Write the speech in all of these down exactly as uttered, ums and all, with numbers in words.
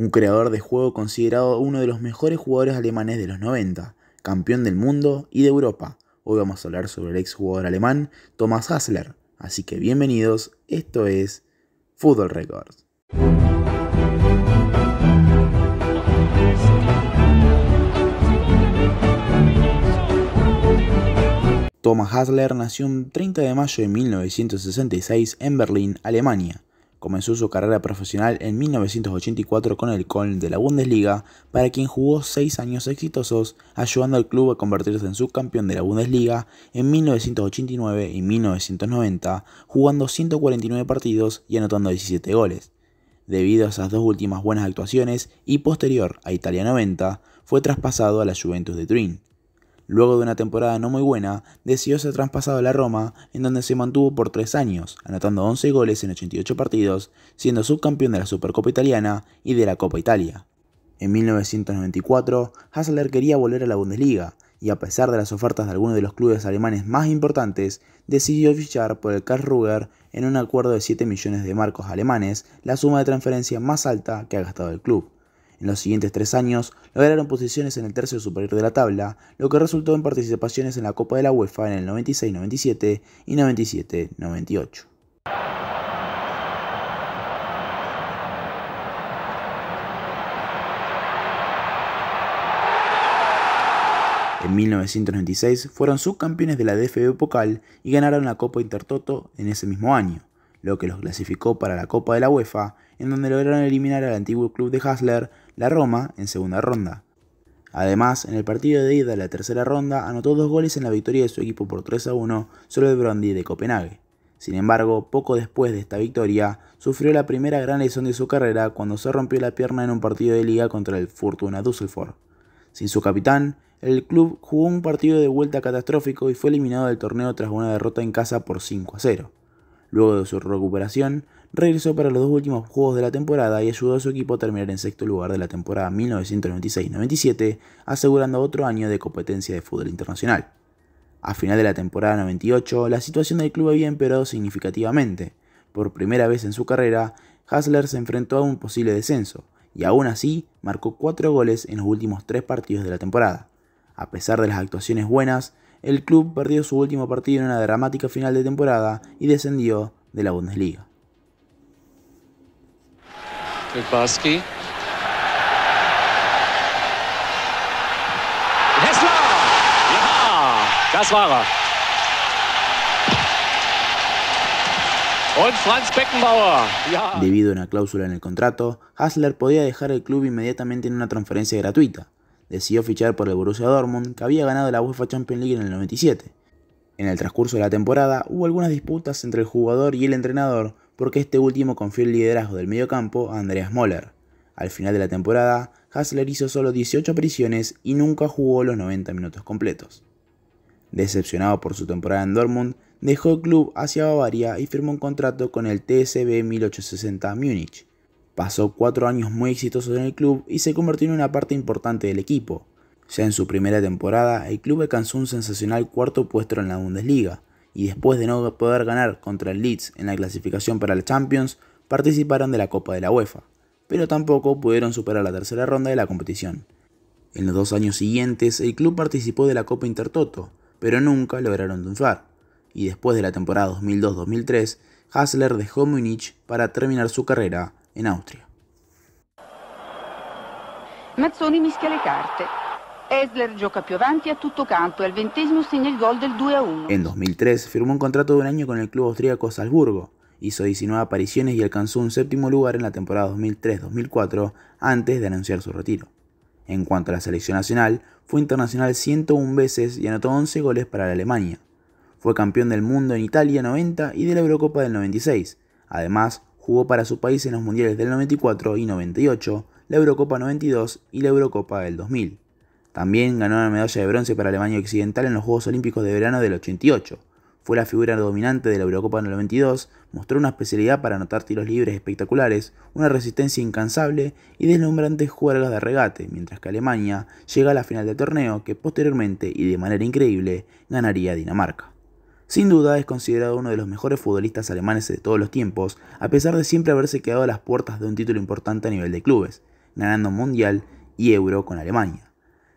un creador de juego considerado uno de los mejores jugadores alemanes de los noventa, campeón del mundo y de Europa. Hoy vamos a hablar sobre el exjugador alemán Thomas Häßler, así que bienvenidos, esto es Futbol Records. Thomas Häßler nació el treinta de mayo de mil novecientos sesenta y seis en Berlín, Alemania. Comenzó su carrera profesional en mil novecientos ochenta y cuatro con el Köln de la Bundesliga, para quien jugó seis años exitosos, ayudando al club a convertirse en subcampeón de la Bundesliga en mil novecientos ochenta y nueve y mil novecientos noventa, jugando ciento cuarenta y nueve partidos y anotando diecisiete goles. Debido a esas dos últimas buenas actuaciones y posterior a Italia noventa, fue traspasado a la Juventus de Turín. Luego de una temporada no muy buena, decidió ser traspasado a la Roma, en donde se mantuvo por tres años, anotando once goles en ochenta y ocho partidos, siendo subcampeón de la Supercopa Italiana y de la Copa Italia. En mil novecientos noventa y cuatro, Häßler quería volver a la Bundesliga, y a pesar de las ofertas de algunos de los clubes alemanes más importantes, decidió fichar por el Karlsruher en un acuerdo de siete millones de marcos alemanes, la suma de transferencia más alta que ha gastado el club. En los siguientes tres años lograron posiciones en el tercio superior de la tabla, lo que resultó en participaciones en la Copa de la UEFA en el noventa y seis noventa y siete y noventa y siete noventa y ocho. En mil novecientos noventa y seis fueron subcampeones de la D F B Pokal y ganaron la Copa Intertoto en ese mismo año, lo que los clasificó para la Copa de la UEFA, en donde lograron eliminar al antiguo club de Häßler, la Roma, en segunda ronda. Además, en el partido de ida de la tercera ronda anotó dos goles en la victoria de su equipo por tres a uno sobre el Brondi de Copenhague. Sin embargo, poco después de esta victoria, sufrió la primera gran lesión de su carrera cuando se rompió la pierna en un partido de liga contra el Fortuna Düsseldorf. Sin su capitán, el club jugó un partido de vuelta catastrófico y fue eliminado del torneo tras una derrota en casa por cinco a cero. Luego de su recuperación, regresó para los dos últimos juegos de la temporada y ayudó a su equipo a terminar en sexto lugar de la temporada mil novecientos noventa y seis noventa y siete, asegurando otro año de competencia de fútbol internacional. A final de la temporada noventa y ocho, la situación del club había empeorado significativamente. Por primera vez en su carrera, Häßler se enfrentó a un posible descenso, y aún así marcó cuatro goles en los últimos tres partidos de la temporada. A pesar de las actuaciones buenas, el club perdió su último partido en una dramática final de temporada y descendió de la Bundesliga. Häßler. Ja, das war er. Und Franz Beckenbauer. Ja. Debido a una cláusula en el contrato, Häßler podía dejar el club inmediatamente en una transferencia gratuita. Decidió fichar por el Borussia Dortmund, que había ganado la UEFA Champions League en el noventa y siete. En el transcurso de la temporada hubo algunas disputas entre el jugador y el entrenador, porque este último confió el liderazgo del mediocampo a Andreas Möller. Al final de la temporada, Häßler hizo solo dieciocho apariciones y nunca jugó los noventa minutos completos. Decepcionado por su temporada en Dortmund, dejó el club hacia Bavaria y firmó un contrato con el T S V mil ochocientos sesenta Múnich. Pasó cuatro años muy exitosos en el club y se convirtió en una parte importante del equipo. Ya en su primera temporada, el club alcanzó un sensacional cuarto puesto en la Bundesliga, y después de no poder ganar contra el Leeds en la clasificación para la Champions, participaron de la Copa de la UEFA, pero tampoco pudieron superar la tercera ronda de la competición. En los dos años siguientes, el club participó de la Copa Intertoto, pero nunca lograron triunfar, y después de la temporada dos mil dos dos mil tres, Häßler dejó Múnich para terminar su carrera en Austria. Mazzoni mischia le carte. Häßler gioca più avanti a tutto campo e al ventesimo segna il gol del due a uno. En dos mil tres firmó un contrato de un año con el club austríaco Salzburgo, hizo diecinueve apariciones y alcanzó un séptimo lugar en la temporada dos mil tres dos mil cuatro antes de anunciar su retiro. En cuanto a la selección nacional, fue internacional ciento una veces y anotó once goles para la Alemania. Fue campeón del mundo en Italia noventa y de la Eurocopa del noventa y seis. Además, jugó para su país en los mundiales del noventa y cuatro y noventa y ocho, la Eurocopa noventa y dos y la Eurocopa del dos mil. También ganó una medalla de bronce para Alemania Occidental en los Juegos Olímpicos de Verano del ochenta y ocho. Fue la figura dominante de la Eurocopa noventa y dos, mostró una especialidad para anotar tiros libres espectaculares, una resistencia incansable y deslumbrantes juergas de regate, mientras que Alemania llega a la final del torneo que posteriormente y de manera increíble ganaría Dinamarca. Sin duda es considerado uno de los mejores futbolistas alemanes de todos los tiempos, a pesar de siempre haberse quedado a las puertas de un título importante a nivel de clubes, ganando Mundial y Euro con Alemania.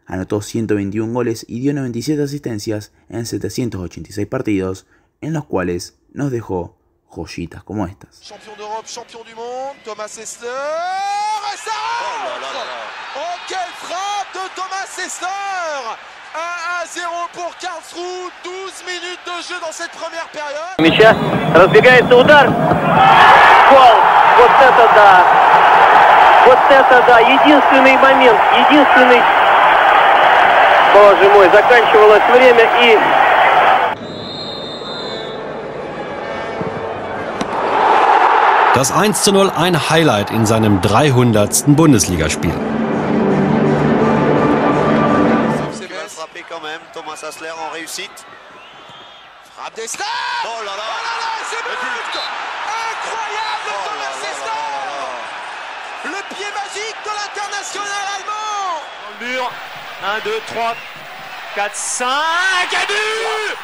Anotó ciento veintiún goles y dio noventa y siete asistencias en setecientos ochenta y seis partidos, en los cuales nos dejó joyitas como estas. Champion d'Europe, champion du monde, Thomas Häßler, et ça rentre! Oh, quelle frappe de Thomas Häßler! uno a cero pour Karlsruhe, doce minutes de jeu dans cette première période. Мяча, разбегается удар. Гол! Вот это да! Вот это да! Единственный момент, единственный... Боже мой, заканчивалось время и... Das eins zu null ein Highlight in seinem dreihundertsten Bundesligaspiel. Thomas Häßler en réussite. Frappe d'Estar. Oh là là, c'est but! Incroyable Thomas Häßler. Le pied magique de l'international allemand. Dans le mur. un, deux, trois, quatre, cinq. Et but!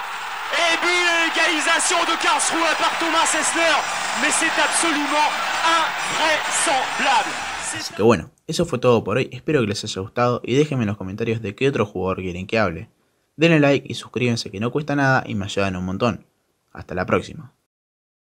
Et but, l'égalisation de Karlsruhe par Thomas Häßler. Mais c'est absolument invraisemblable. Así que bueno, eso fue todo por hoy. Espero que les haya gustado y déjenme en los comentarios de qué otro jugador quieren que hable. Denle like y suscríbanse, que no cuesta nada y me ayudan un montón. Hasta la próxima.